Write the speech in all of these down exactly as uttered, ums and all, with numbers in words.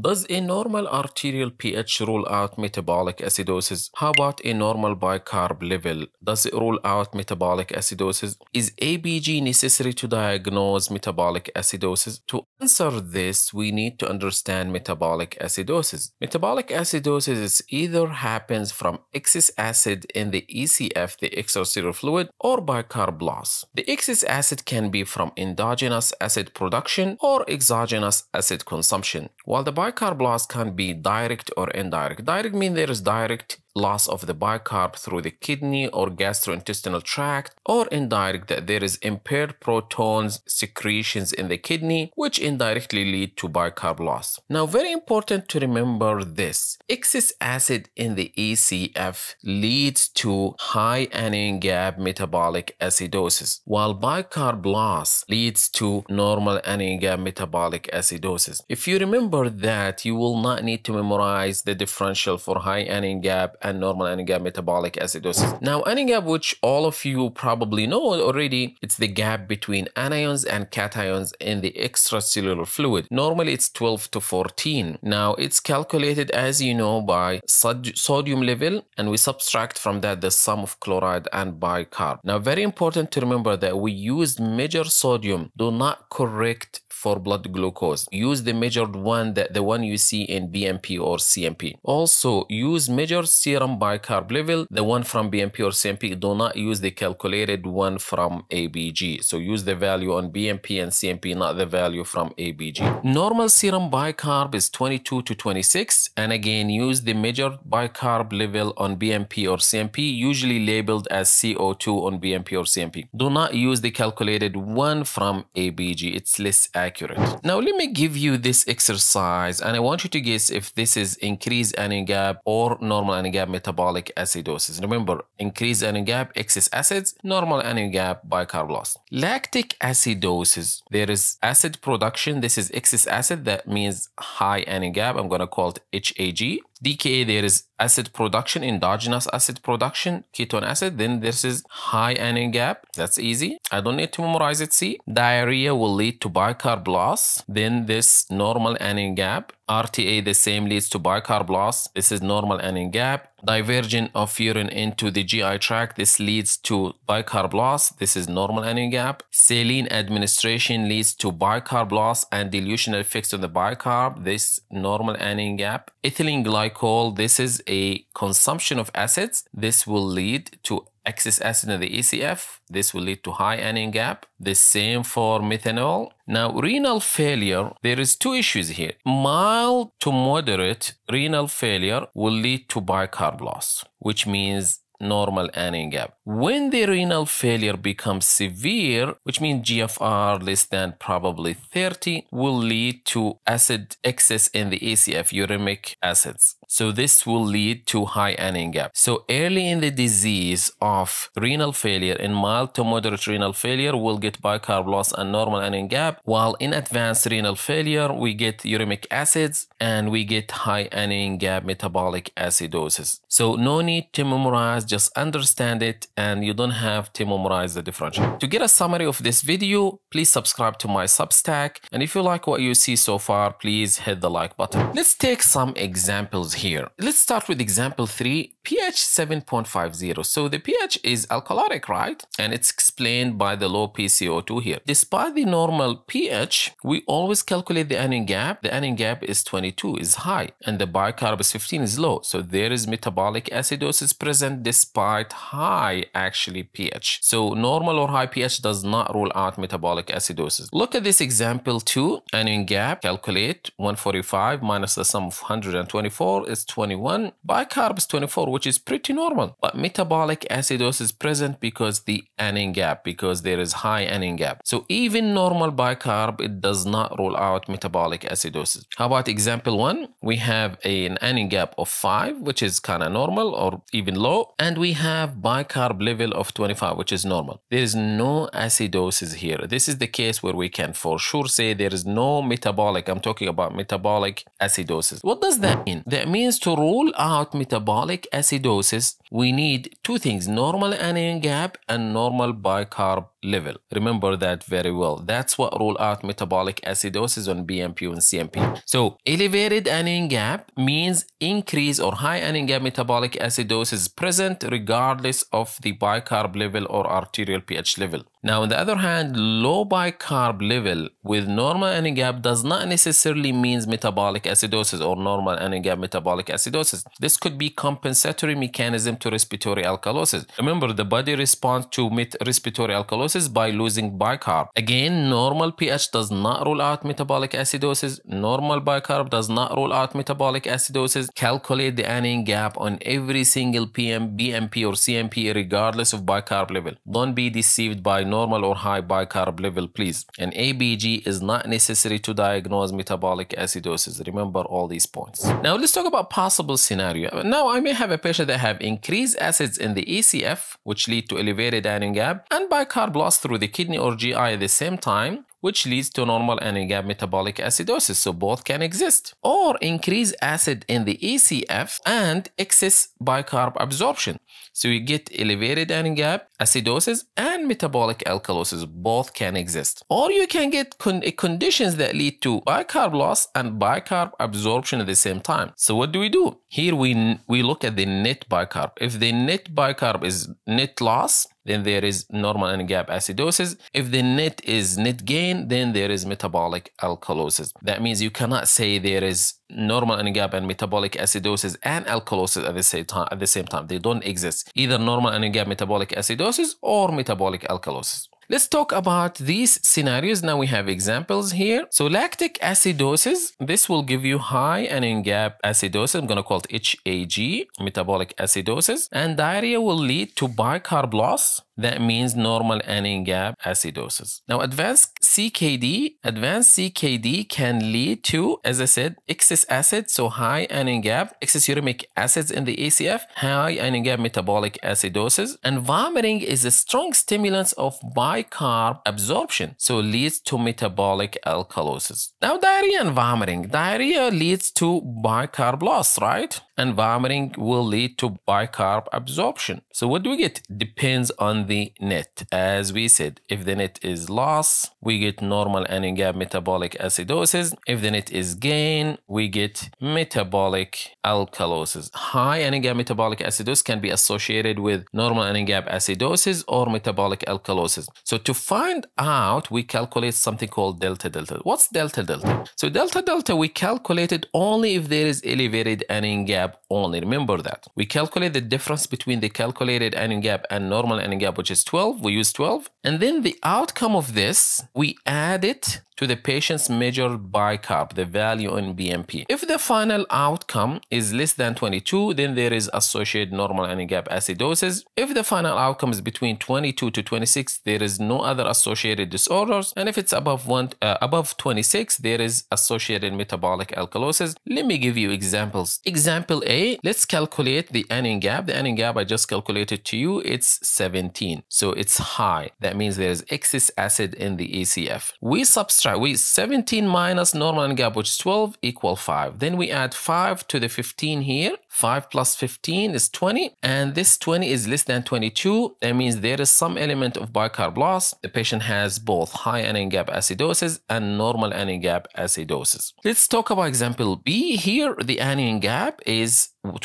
Does a normal arterial pH rule out metabolic acidosis? How about a normal bicarb level? Does it rule out metabolic acidosis? Is A B G necessary to diagnose metabolic acidosis? To answer this, we need to understand metabolic acidosis. Metabolic acidosis either happens from excess acid in the E C F, the extracellular fluid, or bicarb loss. The excess acid can be from endogenous acid production or exogenous acid consumption, while the bicarb loss can be direct or indirect. Direct means there is direct loss of the bicarb through the kidney or gastrointestinal tract, or indirect that there is impaired protons secretions in the kidney, which indirectly lead to bicarb loss. Now, very important to remember this. Excess acid in the E C F leads to high anion gap metabolic acidosis, while bicarb loss leads to normal anion gap metabolic acidosis. If you remember that, you will not need to memorize the differential for high anion gap and normal anion gap metabolic acidosis. Now, anion gap, which all of you probably know already, it's the gap between anions and cations in the extracellular fluid. Normally, it's twelve to fourteen. Now, it's calculated, as you know, by sod sodium level, and we subtract from that the sum of chloride and bicarb. Now, very important to remember that we used measured sodium. Do not correct for blood glucose. Use the measured one, that the one you see in B M P or C M P. Also, use measured serum bicarb level, the one from B M P or C M P. Do not use the calculated one from A B G. So use the value on B M P and C M P, not the value from A B G. Normal serum bicarb is twenty-two to twenty-six. And again, use the measured bicarb level on B M P or C M P, usually labeled as C O two on B M P or C M P. Do not use the calculated one from A B G. It's less accurate. Now, let me give you this exercise, and I want you to guess if this is increased anion gap or normal anion gap metabolic acidosis. Remember, increased anion gap, excess acids; normal anion gap, bicarb loss. Lactic acidosis, there is acid production. This is excess acid. That means high anion gap. I'm going to call it H A G. D K A, there is acid production, endogenous acid production, ketone acid. Then this is high anion gap. That's easy. I don't need to memorize it. See, diarrhea will lead to bicarb loss. Then this normal anion gap. R T A, the same, leads to bicarb loss. This is normal anion gap. Diversion of urine into the G I tract, this leads to bicarb loss. This is normal anion gap. Saline administration leads to bicarb loss and dilution effects on the bicarb. This normal anion gap. Ethylene glycol, this is a consumption of acids. This will lead to excess acid in the E C F. This will lead to high anion gap. The same for methanol. Now, renal failure, there is two issues here. Mild to moderate renal failure will lead to bicarb loss, which means normal anion gap. When the renal failure becomes severe, which means G F R less than probably thirty, will lead to acid excess in the E C F, uremic acids. So this will lead to high anion gap. So early in the disease of renal failure, in mild to moderate renal failure, we'll get bicarb loss and normal anion gap, while in advanced renal failure, we get uremic acids and we get high anion gap metabolic acidosis. So no need to memorize, just understand it, and you don't have to memorize the differential. To get a summary of this video, please subscribe to my Substack. And if you like what you see so far, please hit the like button. Let's take some examples here. Let's start with example three, pH seven point five zero. So the pH is alkalotic, right? And it's explained by the low P C O two here. Despite the normal pH, we always calculate the anion gap. The anion gap is twenty-two, is high, and the bicarb is fifteen, is low. So there is metabolic acidosis present despite high, actually, pH. So normal or high pH does not rule out metabolic acidosis. Look at this example two, anion gap, calculate one forty-five minus the sum of one hundred twenty-four. Is twenty-one, bicarb is twenty-four, which is pretty normal, but metabolic acidosis is present because the anion gap, because there is high anion gap. So even normal bicarb, it does not rule out metabolic acidosis. How about example one? We have a, an anion gap of five, which is kind of normal or even low, and we have bicarb G F R level of twenty-five, which is normal. There is no acidosis here. This is the case where we can for sure say there is no metabolic. I'm talking about metabolic acidosis. What does that mean? That means to rule out metabolic acidosis, we need two things: normal anion gap and normal bicarb level. Remember that very well. That's what rule out metabolic acidosis on B M P and C M P. So elevated anion gap means increase or high anion gap metabolic acidosis is present regardless of the bicarb level or arterial pH level. Now, on the other hand, low bicarb level with normal anion gap does not necessarily means metabolic acidosis or normal anion gap metabolic acidosis. This could be compensatory mechanism to respiratory alkalosis. Remember, the body responds to respiratory alkalosis by losing bicarb. Again, normal pH does not rule out metabolic acidosis. Normal bicarb does not rule out metabolic acidosis. Calculate the anion gap on every single P M, B M P or C M P regardless of bicarb level. Don't be deceived by normal normal or high bicarb level, please. An A B G is not necessary to diagnose metabolic acidosis. Remember all these points. Now let's talk about possible scenario. Now I may have a patient that have increased acids in the E C F, which lead to elevated anion gap, and bicarb loss through the kidney or G I at the same time, which leads to normal anion gap metabolic acidosis, so both can exist. Or increase acid in the E C F and excess bicarb absorption. So you get elevated anion gap, acidosis, and metabolic alkalosis, both can exist. Or you can get con conditions that lead to bicarb loss and bicarb absorption at the same time. So what do we do? Here we, we look at the net bicarb. If the net bicarb is net loss, then there is normal anion gap acidosis. If the net is net gain, then there is metabolic alkalosis. That means you cannot say there is normal anion gap and metabolic acidosis and alkalosis at the same time. At the same time, they don't exist. Either normal anion gap metabolic acidosis or metabolic alkalosis. Let's talk about these scenarios. Now we have examples here. So lactic acidosis, this will give you high anion gap acidosis. I'm going to call it H A G, metabolic acidosis. And diarrhea will lead to bicarb loss. That means normal anion gap acidosis. Now advanced C K D, advanced C K D can lead to, as I said, excess acid, so high anion gap, excess uremic acids in the E C F, high anion gap metabolic acidosis, and vomiting is a strong stimulant of bicarb absorption, so leads to metabolic alkalosis. Now diarrhea and vomiting, diarrhea leads to bicarb loss, right? And vomiting will lead to bicarb absorption. So what do we get? Depends on the net. As we said, if the net is loss, we get normal anion gap metabolic acidosis. If the net is gain, we get metabolic alkalosis. High anion gap metabolic acidosis can be associated with normal anion gap acidosis or metabolic alkalosis. So to find out, we calculate something called delta delta. What's delta delta? So delta delta, we calculate it only if there is elevated anion gap only. Remember that. We calculate the difference between the calculated anion gap and normal anion gap, which is twelve. We use twelve. And then the outcome of this, we add it to the patient's measured bicarb, the value in B M P. If the final outcome is less than twenty-two, then there is associated normal anion gap acidosis. If the final outcome is between twenty-two to twenty-six, there is no other associated disorders. And if it's above one, uh, above twenty-six, there is associated metabolic alkalosis. Let me give you examples. Example A, let's calculate the anion gap. The anion gap I just calculated to you, it's seventeen. So it's high. That means there is excess acid in the E C F. We subtract We seventeen minus normal anion gap, which is twelve, equal five. Then we add five to the fifteen here. five plus fifteen is twenty. And this twenty is less than twenty-two. That means there is some element of bicarb loss. The patient has both high anion gap acidosis and normal anion gap acidosis. Let's talk about example B. Here, the anion gap is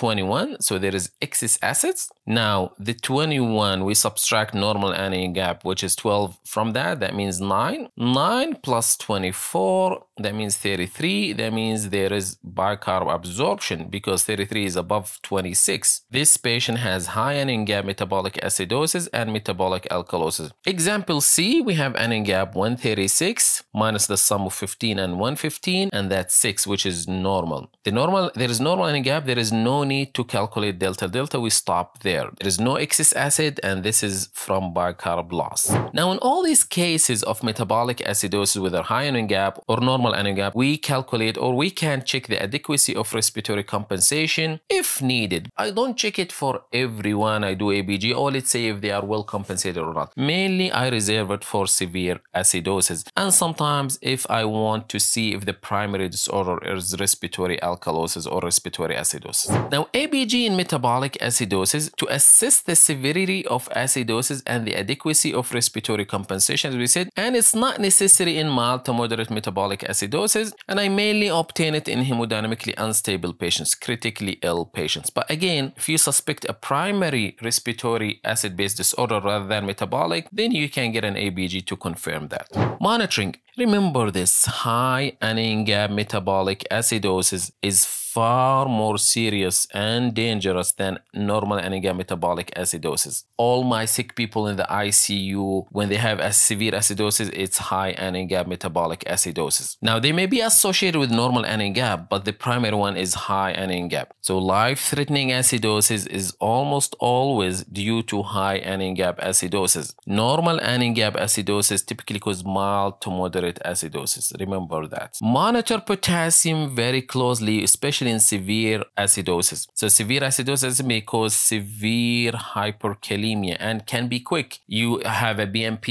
twenty-one, so there is excess acids. Now the twenty-one, we subtract normal anion gap, which is twelve, from that. That means nine. nine plus twenty-four, that means thirty-three. That means there is bicarb absorption because thirty-three is above twenty-six. This patient has high anion gap metabolic acidosis and metabolic alkalosis. Example C, we have anion gap one thirty-six minus the sum of fifteen and one fifteen, and that's six, which is normal. The normal, there is normal anion gap, there is no no need to calculate delta delta. We stop there. There is no excess acid, and this is from bicarb loss. Now, in all these cases of metabolic acidosis, whether high anion gap or normal anion gap, we calculate or we can check the adequacy of respiratory compensation if needed. I don't check it for everyone. I do A B G, or let's say if they are well compensated or not. Mainly, I reserve it for severe acidosis, and sometimes if I want to see if the primary disorder is respiratory alkalosis or respiratory acidosis. Now, A B G in metabolic acidosis, to assess the severity of acidosis and the adequacy of respiratory compensation, as we said, and it's not necessary in mild to moderate metabolic acidosis, and I mainly obtain it in hemodynamically unstable patients, critically ill patients. But again, if you suspect a primary respiratory acid-base disorder rather than metabolic, then you can get an A B G to confirm that. Monitoring. Remember this, high anion gap metabolic acidosis is far more serious and dangerous than normal anion gap metabolic acidosis. All my sick people in the I C U, when they have a severe acidosis, it's high anion gap metabolic acidosis. Now, they may be associated with normal anion gap, but the primary one is high anion gap. So life-threatening acidosis is almost always due to high anion gap acidosis. Normal anion gap acidosis typically causes mild to moderate acidosis. Remember that. Monitor potassium very closely, especially in severe acidosis. So severe acidosis may cause severe hyperkalemia and can be quick. You have a B M P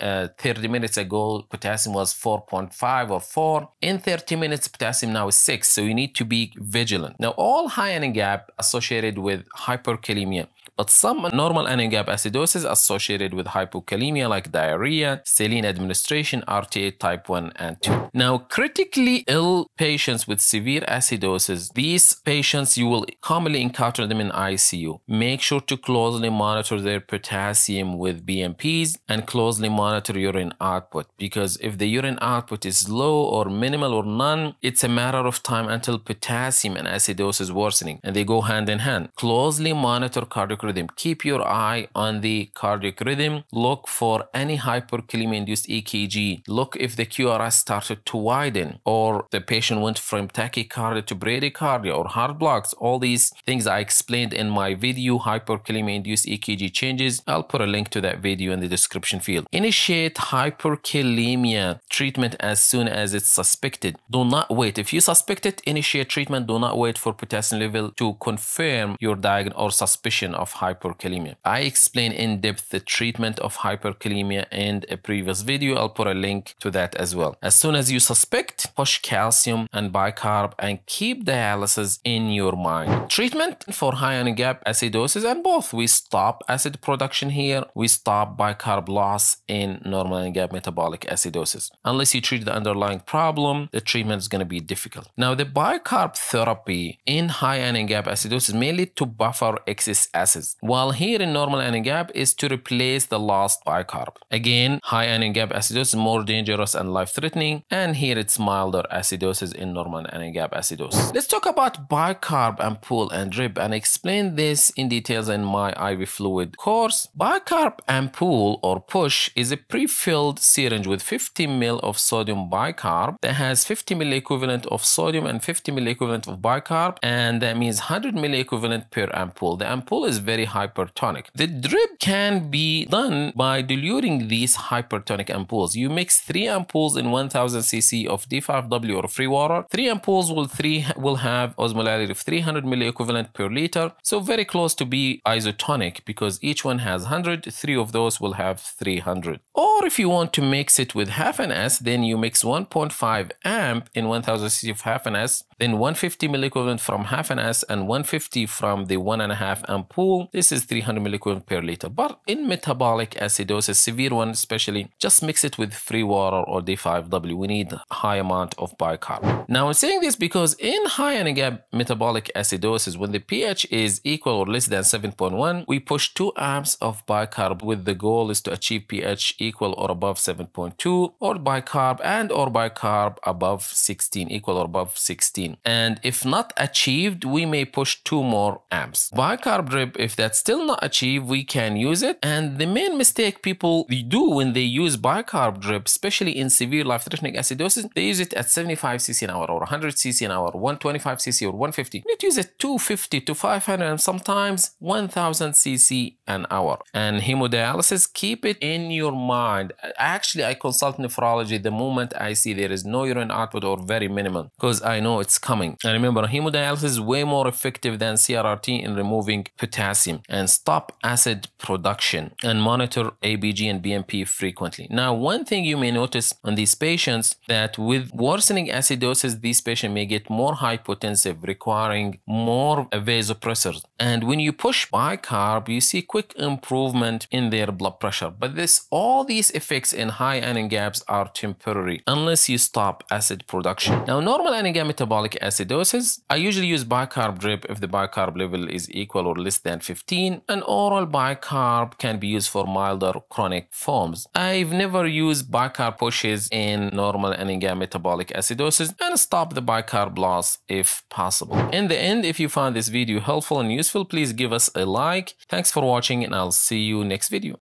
uh, thirty minutes ago, potassium was four point five or four. In thirty minutes, potassium now is six. So you need to be vigilant. Now, all high anion gap associated with hyperkalemia, but some normal anion gap acidosis associated with hypokalemia like diarrhea, saline administration, R T A type one and two. Now, critically ill patients with severe acidosis, these patients, you will commonly encounter them in I C U. Make sure to closely monitor their potassium with B M Ps and closely monitor urine output, because if the urine output is low or minimal or none, it's a matter of time until potassium and acidosis worsening, and they go hand in hand. Closely monitor cardiac rhythm. Keep your eye on the cardiac rhythm. Look for any hyperkalemia-induced E K G. Look if the Q R S started to widen, or the patient went from tachycardia to bradycardia, or heart blocks. All these things I explained in my video, hyperkalemia-induced E K G changes. I'll put a link to that video in the description field. Initiate hyperkalemia treatment as soon as it's suspected. Do not wait. If you suspect it, initiate treatment. Do not wait for potassium level to confirm your diagnosis or suspicion of hyperkalemia. I explain in depth the treatment of hyperkalemia in a previous video. I'll put a link to that as well. As soon as you suspect, push calcium and bicarb and keep dialysis in your mind. Treatment for high anion gap acidosis and both. We stop acid production here. We stop bicarb loss in normal anion gap metabolic acidosis. Unless you treat the underlying problem, the treatment is going to be difficult. Now, the bicarb therapy in high anion gap acidosis may lead to buffer excess acids, while here in normal anion gap is to replace the lost bicarb. Again, high anion gap acidosis is more dangerous and life-threatening, and here it's milder acidosis in normal anion gap acidosis. Let's talk about bicarb and pool and drip, and explain this in details in my I V fluid course. Bicarb and pool or push is a pre-filled syringe with fifty milliliters of sodium bicarb that has fifty milliliters equivalent of sodium and fifty milliliters equivalent of bicarb, and that means one hundred milliliters equivalent per ampoule. The ampoule is very hypertonic. The drip can be done by diluting these hypertonic ampoules. You mix three ampoules in one thousand c c of D five W or free water. Three ampoules will three will have osmolality of three hundred milliliters equivalent per liter, so very close to be isotonic because each one has one hundred. Three of those will have three hundred. Or if you want to mix it with half an S, then you mix one point five amp in one thousand c c of half an S, then one hundred fifty milliliters equivalent from half an S, and one hundred fifty from the one and a half ampoule. This is three hundred milliliters equivalent per liter. But in metabolic acidosis, severe one especially, just mix it with free water or D five W. We need a high amount of bicarb. Now, I'm saying this because in high anion gap metabolic acidosis, when the pH is equal or less than seven point one, we push two amps of bicarb with the goal is to achieve pH equal or above seven point two, or bicarb and or bicarb above sixteen, equal or above sixteen. And if not achieved, we may push two more amps. Bicarb drip, if that's still not achieved, we can use it. And the main mistake people do when they use bicarb drip, especially in severe life-threatening acidosis, they use it at seventy-five c c an hour or one hundred c c an hour, 120 twenty-five c c or one fifty. You need to use it two fifty to five hundred and sometimes one thousand c c an hour. And hemodialysis, keep it in your mind. Actually, I consult nephrology the moment I see there is no urine output or very minimal, because I know it's coming. And remember, hemodialysis is way more effective than C R R T in removing potassium, and stop acid production, and monitor A B G and B M P frequently. Now, one thing you may notice on these patients that with worsening acidosis, these patients may get more hypotensive, requiring more vasopressors. And when you push bicarb, you see quick improvement in their blood pressure. But this, all these effects in high anion gaps are temporary unless you stop acid production. Now, normal anion gap metabolic acidosis, I usually use bicarb drip if the bicarb level is equal or less than fifteen, and oral bicarb can be used for milder chronic forms. I've never used bicarb pushes in normal anion gap metabolic acidosis, and stop the bicarb loss if possible. In the end, if you found this video helpful and useful, please give us a like. Thanks for watching, and I'll see you next video.